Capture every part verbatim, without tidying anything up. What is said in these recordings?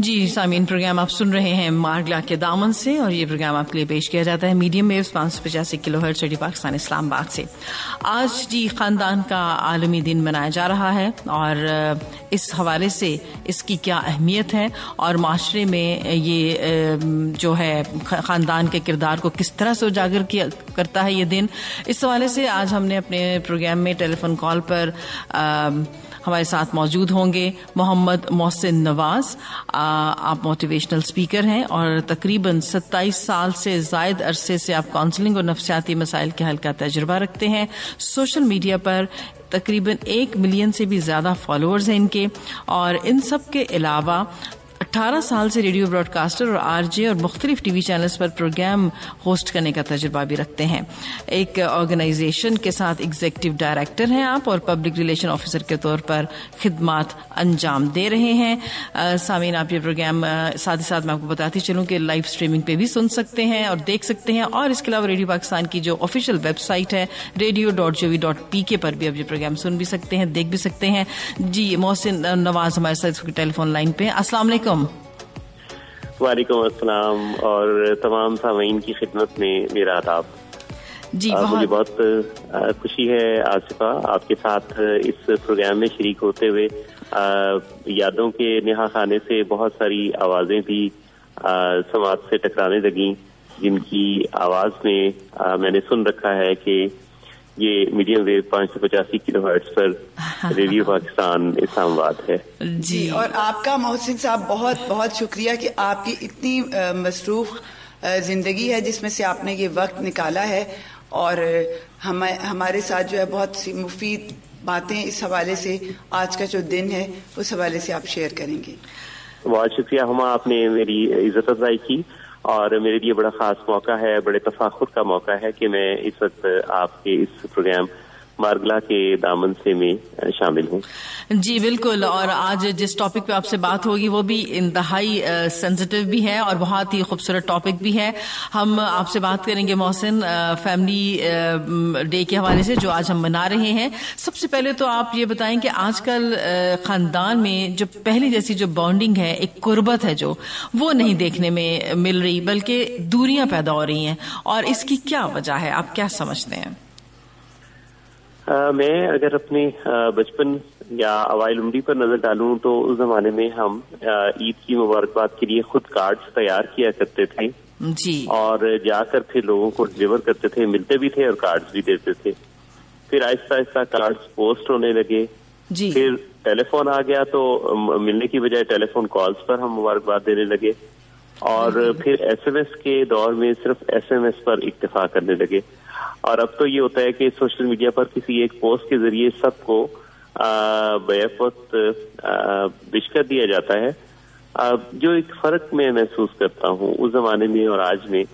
जी सामीन, प्रोग्राम आप सुन रहे हैं मार्गला के दामन से और ये प्रोग्राम आपके लिए पेश किया जाता है मीडियम वेव्स पाँच सौ पचासी kilohertz radio Pakistan Islamabad से। आज जी ख़ानदान का आलमी दिन मनाया जा रहा है और इस हवाले से इसकी क्या अहमियत है और माशरे में ये जो है ख़ानदान के किरदार को किस तरह से उजागर किया करता है ये दिन, इस हवाले से आज हमने अपने प्रोग्राम में टेलीफोन कॉल पर आ, हमारे साथ मौजूद होंगे मोहम्मद मोहसिन नवाज। आ, आप मोटिवेशनल स्पीकर हैं और तकरीबन सत्ताईस साल से ज़ायद अरसे से आप काउंसलिंग और नफसियाती मसाइल के हल का तजुर्बा रखते हैं। सोशल मीडिया पर तकरीबन एक मिलियन से भी ज़्यादा फॉलोअर्स हैं इनके, और इन सब के अलावा अठारह साल से रेडियो ब्रॉडकास्टर और आरजे और मुख्तलिफ टी वी चैनल्स पर प्रोग्राम होस्ट करने का तजुर्बा भी रखते हैं। एक ऑर्गेनाइजेशन के साथ एग्जीक्यूटिव डायरेक्टर हैं आप और पब्लिक रिलेशन ऑफिसर के तौर पर खिदमात अंजाम दे रहे हैं। सामीन, आप ये प्रोग्राम साथ ही साथ मैं आपको बताती चलूँ कि लाइव स्ट्रीमिंग पे भी सुन सकते हैं और देख सकते हैं, और इसके अलावा रेडियो पाकिस्तान की जो ऑफिशियल वेबसाइट है radio dot G O V dot P K पर भी आप ये प्रोग्राम सुन भी सकते हैं, देख भी सकते हैं। जी मोहसिन नवाज हमारे साथ टेलीफोन लाइन पे। अस्सलाम वालेकुम। वालेकुम अस्सलाम और तमाम सामीईन की खिदमत में मेरा आदाब। जी आ, मुझे बहुत खुशी है आसिफा आपके साथ इस प्रोग्राम में शरीक होते हुए। यादों के नेहा खाने से बहुत सारी आवाज़ें भी समाज से टकराने लगीं, जिनकी आवाज़ में आ, मैंने सुन रखा है कि ये मीडियम वेव पाँच सौ पचासी किलो हर्ट्ज पर रेडियो पाकिस्तान इस्लामाबाद है। जी, और आपका मोहसिन साहब बहुत बहुत शुक्रिया कि आपकी इतनी मसरूफ जिंदगी है जिसमें से आपने ये वक्त निकाला है और हम हमारे साथ जो है बहुत सी मुफीद बातें इस हवाले से आज का जो दिन है उस हवाले से आप शेयर करेंगे। बहुत शुक्रिया हुमा, आपने मेरी इज्जत अफजाई की और मेरे लिए बड़ा खास मौका है, बड़े तफाखुर का मौका है कि मैं इस वक्त आपके इस प्रोग्राम मार्गला के दामन से में शामिल हूँ। जी बिल्कुल, और आज जिस टॉपिक पे आपसे बात होगी वो भी इंतहाई सेंसिटिव भी है और बहुत ही खूबसूरत टॉपिक भी है। हम आपसे बात करेंगे मोहसिन फैमिली डे के हवाले से जो आज हम मना रहे हैं। सबसे पहले तो आप ये बताएं कि आजकल ख़ानदान में जो पहले जैसी जो बॉन्डिंग है, एक कुर्बत है जो वो नहीं देखने में मिल रही बल्कि दूरियाँ पैदा हो रही हैं, और इसकी क्या वजह है, आप क्या समझते हैं? आ, मैं अगर अपने बचपन या अवाइल उम्री पर नजर डालूं तो उस जमाने में हम ईद की मुबारकबाद के लिए खुद कार्ड्स तैयार किया करते थे जी। और जाकर फिर लोगों को डिलीवर करते थे, मिलते भी थे और कार्ड्स भी देते थे। फिर आहिस्ता आहिस्ता कार्ड्स पोस्ट होने लगे जी। फिर टेलीफोन आ गया तो मिलने की बजाय टेलीफोन कॉल्स पर हम मुबारकबाद देने लगे, और फिर एस एम एस के दौर में सिर्फ एस एम एस पर इत्तफाक करने लगे। और अब तो ये होता है कि सोशल मीडिया पर किसी एक पोस्ट के जरिए सबको बेवक्त विश कर दिया जाता है। आ, जो एक फर्क मैं महसूस करता हूँ उस जमाने में और आज में,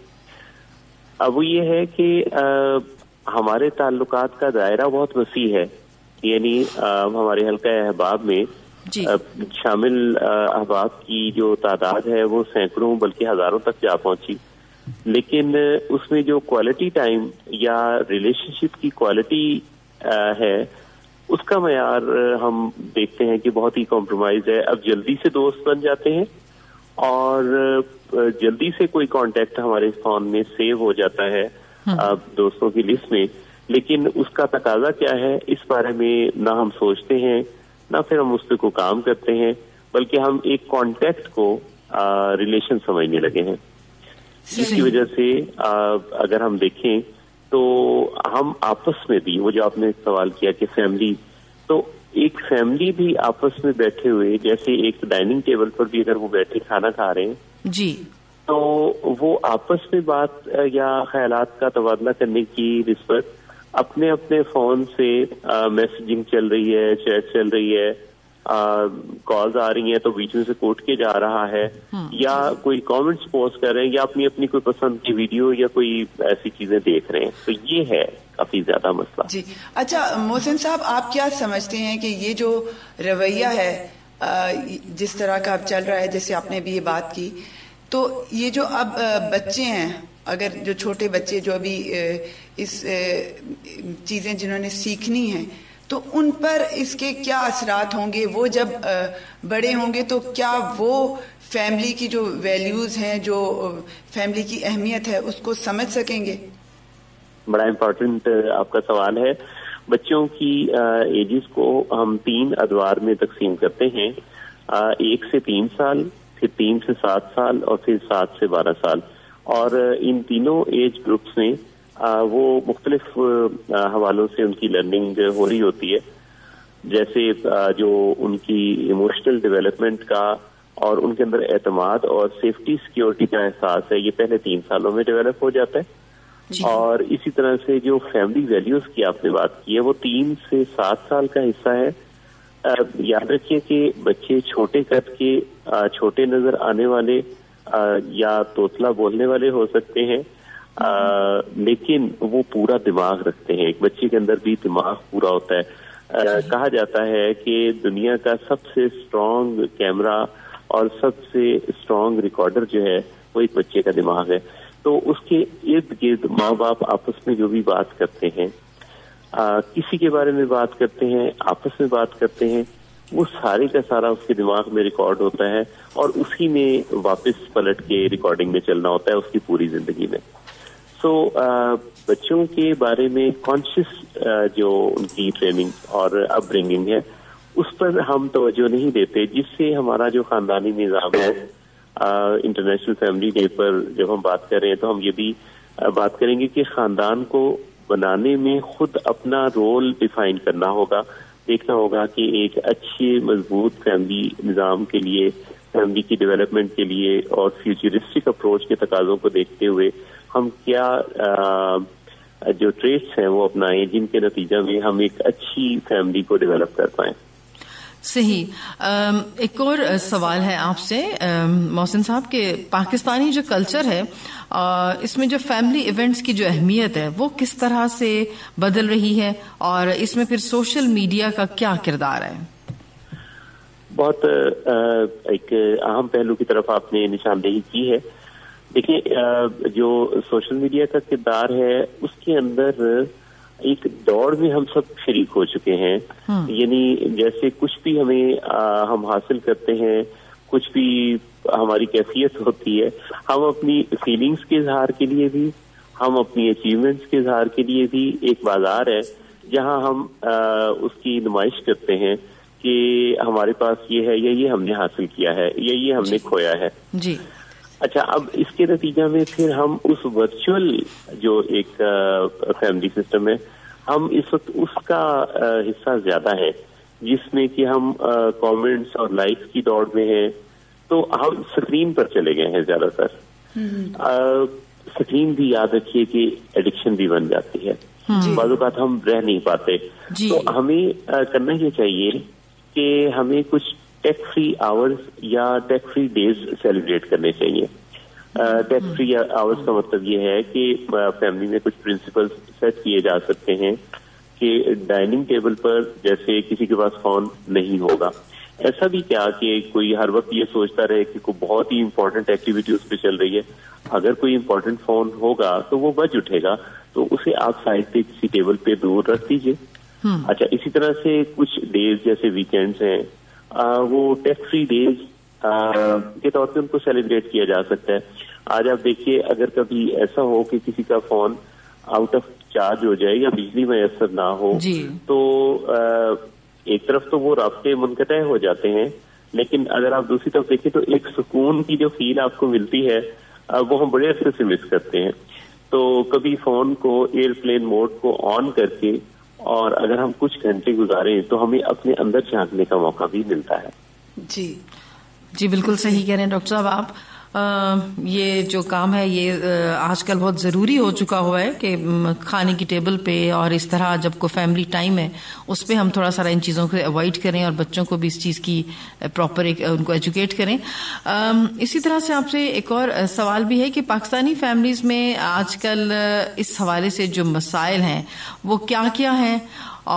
अब वो ये है कि आ, हमारे ताल्लुकात का दायरा बहुत वसी है, यानी हमारे हल्का अहबाब में आ, शामिल अहबाब की जो तादाद है वो सैकड़ों बल्कि हजारों तक जा पहुंची, लेकिन उसमें जो क्वालिटी टाइम या रिलेशनशिप की क्वालिटी है उसका मयार हम देखते हैं कि बहुत ही कॉम्प्रोमाइज है। अब जल्दी से दोस्त बन जाते हैं और जल्दी से कोई कांटेक्ट हमारे फोन में सेव हो जाता है अब दोस्तों की लिस्ट में, लेकिन उसका तकाजा क्या है इस बारे में ना हम सोचते हैं ना फिर हम उस पर कोई काम करते हैं, बल्कि हम एक कांटेक्ट को रिलेशन समझने लगे हैं। इसकी वजह से आ, अगर हम देखें तो हम आपस में भी, वो जो आपने सवाल किया कि फैमिली, तो एक फैमिली भी आपस में बैठे हुए, जैसे एक डाइनिंग टेबल पर भी अगर वो बैठे खाना खा रहे हैं जी, तो वो आपस में बात या ख्यालात का तबादला करने की निस्बत अपने अपने फोन से आ, मैसेजिंग चल रही है, चैट चल रही है, कॉल्स आ रही हैं तो बीच में से कोट के जा रहा है, या कोई कमेंट्स पोस्ट कर रहे हैं, या अपनी अपनी कोई पसंद की वीडियो या कोई ऐसी चीजें देख रहे हैं, तो ये है काफी ज्यादा मसला जी। अच्छा मोहसिन साहब, आप क्या समझते हैं कि ये जो रवैया है जिस तरह का अब चल रहा है, जैसे आपने भी ये बात की, तो ये जो अब बच्चे हैं, अगर जो छोटे बच्चे जो अभी इस चीजें जिन्होंने सीखनी है, तो उन पर इसके क्या असरात होंगे, वो जब बड़े होंगे तो क्या वो फैमिली की जो वैल्यूज़ हैं, जो फैमिली की अहमियत है, उसको समझ सकेंगे? बड़ा इम्पोर्टेंट आपका सवाल है। बच्चों की एजेस को हम तीन अदवार में तकसीम करते हैं, एक से तीन साल, फिर तीन से सात साल और फिर सात से बारह साल। और इन तीनों एज ग्रुप्स में आ, वो मुख्तलिफ हवालों से उनकी लर्निंग हो रही होती है, जैसे आ, जो उनकी इमोशनल डेवलपमेंट का और उनके अंदर एतमाद और सेफ्टी सिक्योरिटी का एहसास है, ये पहले तीन सालों में डेवलप हो जाता है। और इसी तरह से जो फैमिली वैल्यूज की आपने बात की है, वो तीन से सात साल का हिस्सा है। आ, याद रखिए कि बच्चे छोटे कद के आ, छोटे नजर आने वाले आ, या तोतला बोलने वाले हो सकते हैं, आ, लेकिन वो पूरा दिमाग रखते हैं। एक बच्चे के अंदर भी दिमाग पूरा होता है। आ, कहा जाता है कि दुनिया का सबसे स्ट्रांग कैमरा और सबसे स्ट्रांग रिकॉर्डर जो है वो एक बच्चे का दिमाग है। तो उसके इर्द गिर्द माँ बाप आपस में जो भी बात करते हैं, आ, किसी के बारे में बात करते हैं, आपस में बात करते हैं, वो सारे का सारा उसके दिमाग में रिकॉर्ड होता है और उसी में वापस पलट के रिकॉर्डिंग में चलना होता है उसकी पूरी जिंदगी में। तो बच्चों के बारे में कॉन्शियस जो उनकी ट्रेनिंग और अपब्रिंगिंग है उस पर हम तवज्जो नहीं देते, जिससे हमारा जो खानदानी निज़ाम है। इंटरनेशनल फैमिली डे पर जब हम बात कर रहे हैं तो हम ये भी बात करेंगे कि खानदान को बनाने में खुद अपना रोल डिफाइन करना होगा, देखना होगा कि एक अच्छे मजबूत फैमिली निज़ाम के लिए, फैमिली की डेवलपमेंट के लिए और फ्यूचरिस्टिक अप्रोच के तकाजों को देखते हुए हम क्या आ, जो ट्रेट्स हैं वो अपनाएं जिनके नतीजा में हम एक अच्छी फैमिली को डेवलप कर पाएं। सही। एक और सवाल है आपसे मोहसिन साहब के, पाकिस्तानी जो कल्चर है इसमें जो फैमिली इवेंट्स की जो अहमियत है वो किस तरह से बदल रही है और इसमें फिर सोशल मीडिया का क्या किरदार है? बहुत एक अहम पहलू की तरफ आपने निशानदेही की है। देखिए, जो सोशल मीडिया का किरदार है उसके अंदर एक दौड़ में हम सब शरीक हो चुके हैं। यानी जैसे कुछ भी हमें आ, हम हासिल करते हैं, कुछ भी हमारी कैफियत होती है, हम अपनी फीलिंग्स के इजहार के लिए भी, हम अपनी अचीवमेंट्स के इजहार के लिए भी एक बाजार है जहां हम आ, उसकी नुमाइश करते हैं कि हमारे पास ये है या ये हमने हासिल किया है या ये हमने खोया है। जी। अच्छा, अब इसके नतीजा में फिर हम उस वर्चुअल जो एक फैमिली सिस्टम है, हम इस वक्त उसका हिस्सा ज्यादा है, जिसमें कि हम कमेंट्स और लाइक्स की दौड़ में हैं। तो हम स्क्रीन पर चले गए हैं ज्यादातर। स्क्रीन भी याद रखिए कि एडिक्शन भी बन जाती है, बाजू बात हम रह नहीं पाते। तो हमें आ, करना ये चाहिए कि हमें कुछ टैक्स फ्री आवर्स या टैक्स फ्री डेज सेलिब्रेट करने चाहिए। टैक्स फ्री आवर्स का मतलब ये है कि फैमिली में कुछ प्रिंसिपल्स सेट किए जा सकते हैं कि डाइनिंग टेबल पर जैसे किसी के पास फोन नहीं होगा। ऐसा भी क्या कि कोई हर वक्त ये सोचता रहे कि कोई बहुत ही इंपॉर्टेंट एक्टिविटी उस पर चल रही है। अगर कोई इंपॉर्टेंट फोन होगा तो वो बज उठेगा, तो उसे आप साइड पे किसी टेबल पे दूर रख दीजिए। अच्छा, इसी तरह से कुछ डेज जैसे वीकेंड्स हैं, आ, वो टैक्स फ्री डेज के तौर पे उनको सेलिब्रेट किया जा सकता है। आज आप देखिए, अगर कभी ऐसा हो कि किसी का फोन आउट ऑफ चार्ज हो जाए या बिजली में असर ना हो, तो आ, एक तरफ तो वो रास्ते मुनक़तअ हो जाते हैं, लेकिन अगर आप दूसरी तरफ देखें तो एक सुकून की जो फील आपको मिलती है आ, वो हम बड़े अच्छे से मिस करते हैं। तो कभी फोन को एयरप्लेन मोड को ऑन करके और अगर हम कुछ घंटे गुजारें तो हमें अपने अंदर झांकने का मौका भी मिलता है। जी जी, बिल्कुल सही कह रहे हैं डॉक्टर साहब आप। आ, ये जो काम है ये आजकल बहुत ज़रूरी हो चुका हुआ है कि खाने की टेबल पे और इस तरह जब को फैमिली टाइम है उस पे हम थोड़ा सारा इन चीज़ों को अवॉइड करें और बच्चों को भी इस चीज़ की प्रॉपर एक उनको एजुकेट करें। आ, इसी तरह से आपसे एक और सवाल भी है कि पाकिस्तानी फैमिलीज़ में आजकल इस हवाले से जो मसाइल हैं वो क्या क्या हैं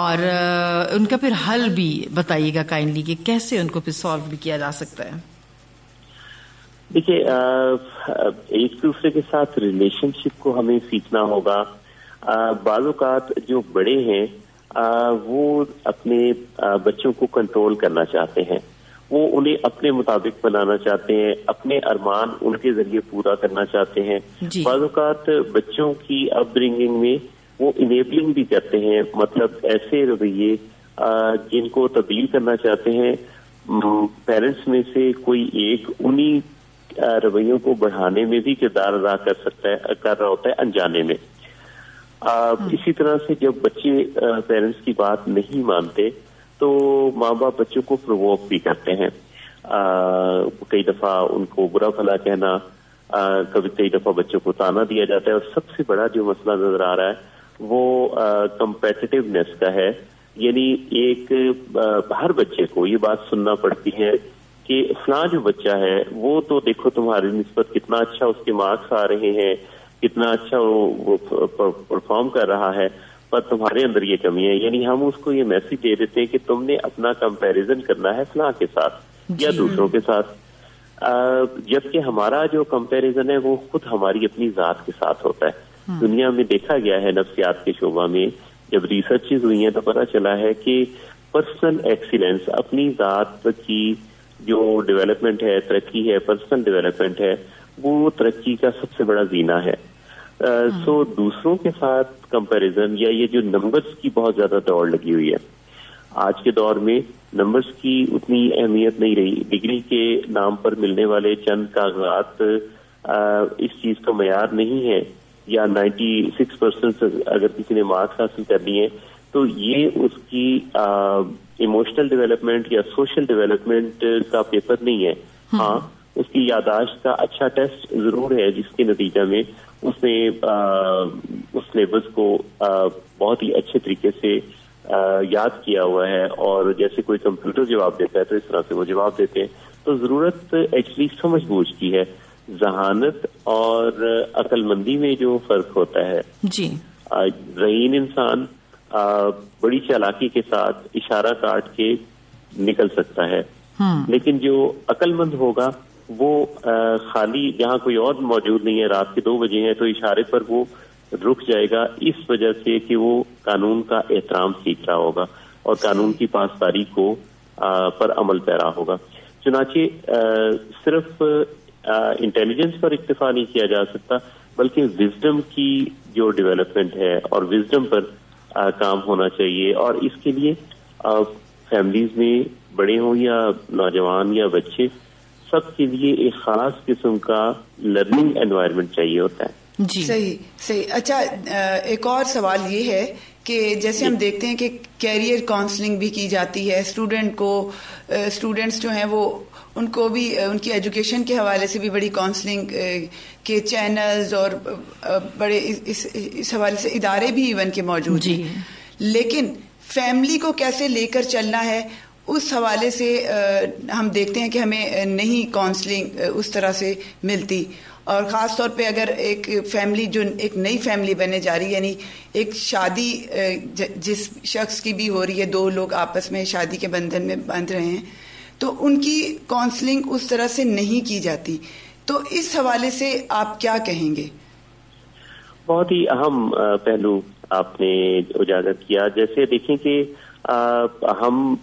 और आ, उनका फिर हल भी बताइएगा काइंडली कि कैसे उनको फिर सॉल्व भी किया जा सकता है। देखिए, एक दूसरे के साथ रिलेशनशिप को हमें सीखना होगा। बाज़ औक़ात जो बड़े हैं आ, वो अपने आ, बच्चों को कंट्रोल करना चाहते हैं, वो उन्हें अपने मुताबिक बनाना चाहते हैं, अपने अरमान उनके जरिए पूरा करना चाहते हैं। बाज़ात बच्चों की अपब्रिंगिंग में वो इनेबलिंग भी करते हैं, मतलब ऐसे रवैये जिनको तब्दील करना चाहते हैं। पेरेंट्स में से कोई एक उन्हीं रवैयों को बढ़ाने में भी किरदार अदा कर सकता है, कर रहा होता है अनजाने में। आ, इसी तरह से जब बच्चे पेरेंट्स की बात नहीं मानते तो माँ बाप बच्चों को प्रोवोक भी करते हैं। आ, कई दफा उनको बुरा भला कहना, आ, कभी कई दफा बच्चों को ताना दिया जाता है। और सबसे बड़ा जो मसला नजर आ रहा है वो कंपेटिटिवनेस का है, यानी एक आ, हर बच्चे को ये बात सुनना पड़ती है कि फलां जो बच्चा है वो तो देखो तुम्हारी निस्बत कितना अच्छा उसके मार्क्स आ रहे हैं, कितना अच्छा वो परफॉर्म कर रहा है, पर तुम्हारे अंदर ये कमी है। यानी हम उसको ये मैसेज दे देते हैं कि तुमने अपना कंपैरिजन करना है फलां के साथ या दूसरों के साथ, जबकि हमारा जो कंपैरिजन है वो खुद हमारी अपनी जात के साथ होता है। दुनिया में देखा गया है, नफ्सियात के शोबा में जब रिसर्चेज हुई हैं तो पता चला है कि पर्सनल एक्सीलेंस, अपनी जात की जो डेवलपमेंट है, तरक्की है, पर्सनल डेवलपमेंट है, वो तरक्की का सबसे बड़ा जीना है। सो uh, so, दूसरों के साथ कंपैरिजन या ये जो नंबर्स की बहुत ज्यादा दौड़ लगी हुई है, आज के दौर में नंबर्स की उतनी अहमियत नहीं रही। डिग्री के नाम पर मिलने वाले चंद कागजात इस चीज का मयार नहीं है, या छियानवे परसेंट अगर किसी ने मार्क्स हासिल करनी है तो ये उसकी इमोशनल डेवलपमेंट या सोशल डेवलपमेंट का पेपर नहीं है। हाँ, उसकी यादाश्त का अच्छा टेस्ट जरूर है, जिसके नतीजा में उसने आ, उस सिलेबस को आ, बहुत ही अच्छे तरीके से आ, याद किया हुआ है। और जैसे कोई कंप्यूटर जवाब देता है तो इस तरह से वो जवाब देते हैं। तो जरूरत एक्चुअली समझ बूझ की है, जहानत और अक्लमंदी में जो फर्क होता है। जी, रहीन इंसान आ, बड़ी चालाकी के साथ इशारा काट के निकल सकता है, लेकिन जो अक्लमंद होगा वो आ, खाली जहाँ कोई और मौजूद नहीं है, रात के दो बजे हैं तो इशारे पर वो रुक जाएगा, इस वजह से कि वो कानून का एहतराम सीख रहा होगा और कानून की पासदारी को आ, पर अमल पैरा होगा। चुनाचे आ, सिर्फ इंटेलिजेंस पर इक्तफा नहीं किया जा सकता, बल्कि विजडम की जो डेवलपमेंट है और विजडम पर आ, काम होना चाहिए। और इसके लिए आ, फैमिलीज में बड़े हों या नौजवान या बच्चे, सबके लिए एक खास किस्म का लर्निंग एनवायरनमेंट चाहिए होता है। जी, सही सही। अच्छा, एक और सवाल ये है कि जैसे हम देखते हैं कि कैरियर काउंसलिंग भी की जाती है स्टूडेंट को, स्टूडेंट्स जो हैं वो उनको भी उनकी एजुकेशन के हवाले से भी बड़ी काउंसलिंग के चैनल्स और बड़े इस, इस हवाले से इदारे भी इवन के मौजूद हैं, लेकिन फैमिली को कैसे लेकर चलना है उस हवाले से आ, हम देखते हैं कि हमें नहीं काउंसलिंग उस तरह से मिलती। और ख़ास तौर पे अगर एक फैमिली जो एक नई फैमिली बने जा रही है, यानी एक शादी ज, जिस शख्स की भी हो रही है, दो लोग आपस में शादी के बंधन में बंध रहे हैं, तो उनकी काउंसलिंग उस तरह से नहीं की जाती, तो इस हवाले से आप क्या कहेंगे? बहुत ही अहम पहलू आपने उजागर किया। जैसे देखें कि हम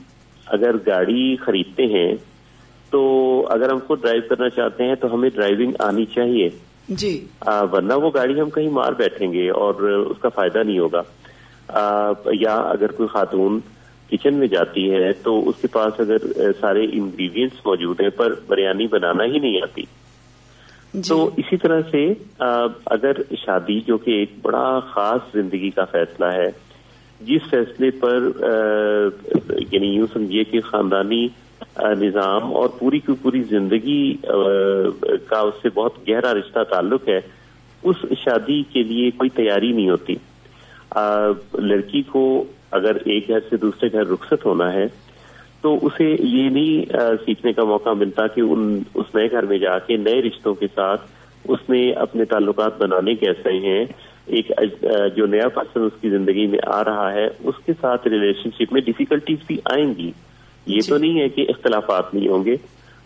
अगर गाड़ी खरीदते हैं तो अगर हम खुद ड्राइव करना चाहते हैं तो हमें ड्राइविंग आनी चाहिए जी, आ, वरना वो गाड़ी हम कहीं मार बैठेंगे और उसका फायदा नहीं होगा। आ, या अगर कोई खातून किचन में जाती है तो उसके पास अगर सारे इंग्रेडिएंट्स मौजूद हैं पर बिरयानी बनाना ही नहीं आती। तो इसी तरह से आ, अगर शादी, जो कि एक बड़ा खास जिंदगी का फैसला है, जिस फैसले पर यानी यूं समझिए कि खानदानी निज़ाम और पूरी की पूरी जिंदगी का उससे बहुत गहरा रिश्ता ताल्लुक है, उस शादी के लिए कोई तैयारी नहीं होती। आ, लड़की को अगर एक घर से दूसरे घर रुखसत होना है तो उसे ये नहीं आ, सीखने का मौका मिलता कि उन उस नए घर में जाके नए रिश्तों के साथ उसने अपने ताल्लुकात बनाने कैसे हैं, एक जो नया पर्सन उसकी जिंदगी में आ रहा है उसके साथ रिलेशनशिप में डिफिकल्टीज भी आएंगी। ये तो नहीं है कि इख्तलाफात नहीं होंगे,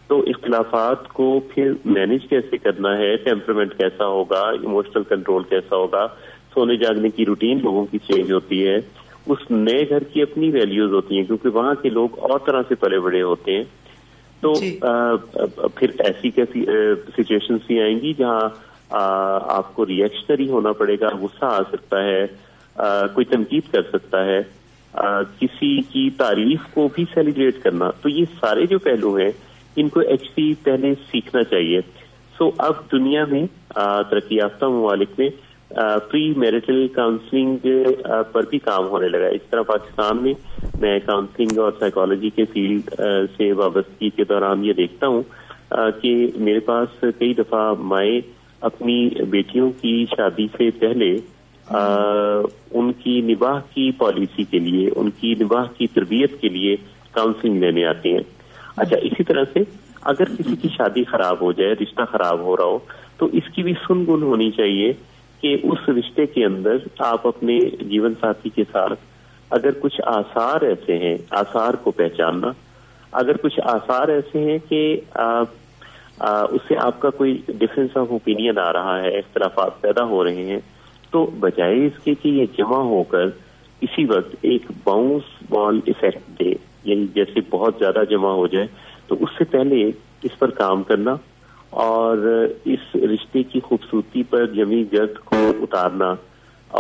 तो इख्तलाफात को फिर मैनेज कैसे करना है, टेम्परामेंट कैसा होगा, इमोशनल कंट्रोल कैसा होगा, सोने जागने की रूटीन लोगों की चेंज होती है, उस नए घर की अपनी वैल्यूज होती हैं, क्योंकि वहाँ के लोग और तरह से पले बड़े होते हैं। तो आ, फिर ऐसी कैसी सिचुएशंस भी आएंगी जहाँ आपको रिएक्शनरी होना पड़ेगा, गुस्सा आ सकता है, आ, कोई तनकीद कर सकता है, आ, किसी की तारीफ को भी सेलिब्रेट करना। तो ये सारे जो पहलू हैं इनको एक्चुअली पहले सीखना चाहिए। सो so, अब दुनिया में तरक्की याफ्ता ममालिक में प्री मैरिटल काउंसलिंग पर भी काम होने लगा। इस तरह पाकिस्तान में मैं काउंसलिंग और साइकोलॉजी के फील्ड से वाबस्तगी के दौरान ये देखता हूँ कि मेरे पास कई दफ़ा माएँ अपनी बेटियों की शादी से पहले आ, उनकी निबाह की पॉलिसी के लिए, उनकी निबाह की तरबियत के लिए काउंसलिंग लेने आती हैं। अच्छा, इसी तरह से अगर किसी की शादी खराब हो जाए, रिश्ता खराब हो रहा हो, तो इसकी भी सुन गुन होनी चाहिए कि उस रिश्ते के अंदर आप अपने जीवन साथी के साथ अगर कुछ आसार ऐसे हैं, आसार को पहचानना, अगर कुछ आसार ऐसे हैं कि उससे आपका कोई डिफरेंस ऑफ ओपिनियन आ रहा है, इख्तलाफात पैदा हो रहे हैं, तो बजाय इसके कि ये जमा होकर इसी वक्त एक बाउंस बॉल इफेक्ट दे, यानी जैसे बहुत ज़्यादा जमा हो जाए, तो उससे पहले इस पर काम करना और इस रिश्ते की खूबसूरती पर जमी गर्द को उतारना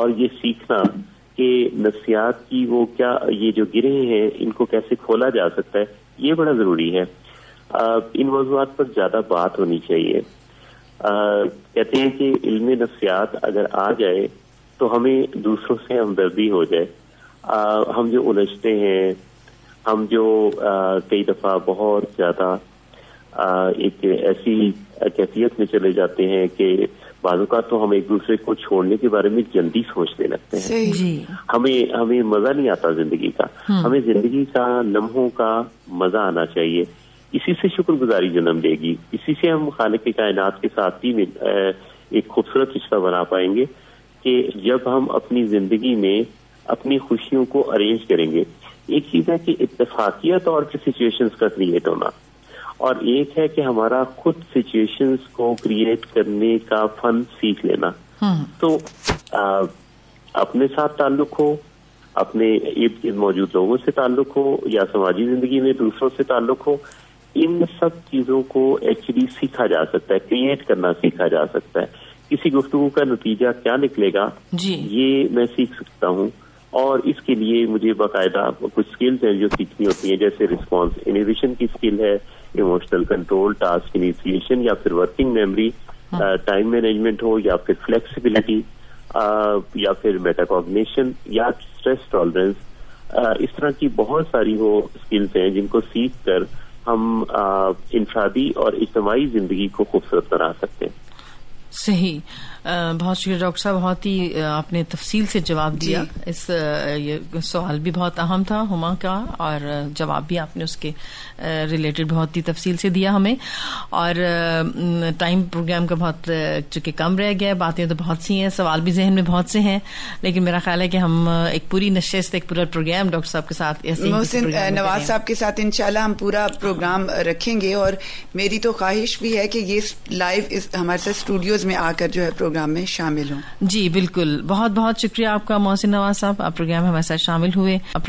और ये सीखना कि नफ्सियात की वो क्या, ये जो गिरे हैं इनको कैसे खोला जा सकता है, ये बड़ा ज़रूरी है। आ, इन मौज़ूआत पर ज़्यादा बात होनी चाहिए। आ, कहते हैं कि इल्म नफ्सियात अगर आ जाए तो हमें दूसरों से हमदर्दी हो जाए। आ, हम जो उलझते हैं, हम जो कई दफ़ा बहुत ज़्यादा एक ऐसी कैफियत में चले जाते हैं कि बाजू का तो हम एक दूसरे को छोड़ने के बारे में जल्दी सोचने लगते हैं। हमें हमें मज़ा नहीं आता जिंदगी का। हमें जिंदगी का, लम्हों का मज़ा आना चाहिए। इसी से शुक्रगुजारी जन्म देगी, इसी से हम खालिक कायनात के साथ ही एक खूबसूरत रिश्ता बना पाएंगे कि जब हम अपनी जिंदगी में अपनी खुशियों को अरेंज करेंगे। एक चीज़ है कि इत्तफाकिया तौर पर सिचुएशंस का क्रिएट होना, और एक है कि हमारा खुद सिचुएशंस को क्रिएट करने का फन सीख लेना। तो आ, अपने साथ ताल्लुक हो, अपने इर्द-गिर्द मौजूद लोगों से ताल्लुक हो, या समाजी जिंदगी में दूसरों से ताल्लुक हो, इन सब चीज़ों को एक्चुअली सीखा जा सकता है, क्रिएट करना सीखा जा सकता है। किसी गुफ्तगू का नतीजा क्या निकलेगा जी, ये मैं सीख सकता हूँ। और इसके लिए मुझे बाकायदा कुछ स्किल्स हैं जो सीखनी होती हैं, जैसे रिस्पांस इनहिबिशन की स्किल है, इमोशनल कंट्रोल, टास्क इनिशिएशन, या फिर वर्किंग मेमोरी, टाइम मैनेजमेंट हो, या फिर फ्लेक्सिबिलिटी, या फिर मेटाकॉग्निशन, या स्ट्रेस टॉलरेंस। इस तरह की बहुत सारी वो स्किल्स हैं जिनको सीख कर हम इंफरादी और इज्तमाई जिंदगी को खूबसूरत बना सकते हैं। सही, बहुत शुक्रिया डॉक्टर साहब, बहुत ही आपने तफसील से जवाब दिया। इस ये सवाल भी बहुत अहम था हुमा का, और जवाब भी आपने उसके रिलेटेड बहुत ही तफसील से दिया हमें। और टाइम प्रोग्राम का बहुत चूँकि कम रह गया, बातें तो बहुत सी हैं, सवाल भी जहन में बहुत से हैं, लेकिन मेरा ख्याल है कि हम एक पूरी नशिस्त, एक पूरा प्रोग्राम डॉक्टर साहब के साथ, ऐसे मोहसिन नवाज साहब के साथ इंशाल्लाह हम पूरा प्रोग्राम रखेंगे। और मेरी तो ख्वाहिश भी है कि ये लाइव हमारे साथ स्टूडियोज में आकर जो है प्रोग्राम में शामिल हूँ। जी बिल्कुल, बहुत बहुत शुक्रिया आपका मोहसिन नवाज साहब, आप प्रोग्राम में हमारे साथ शामिल हुए।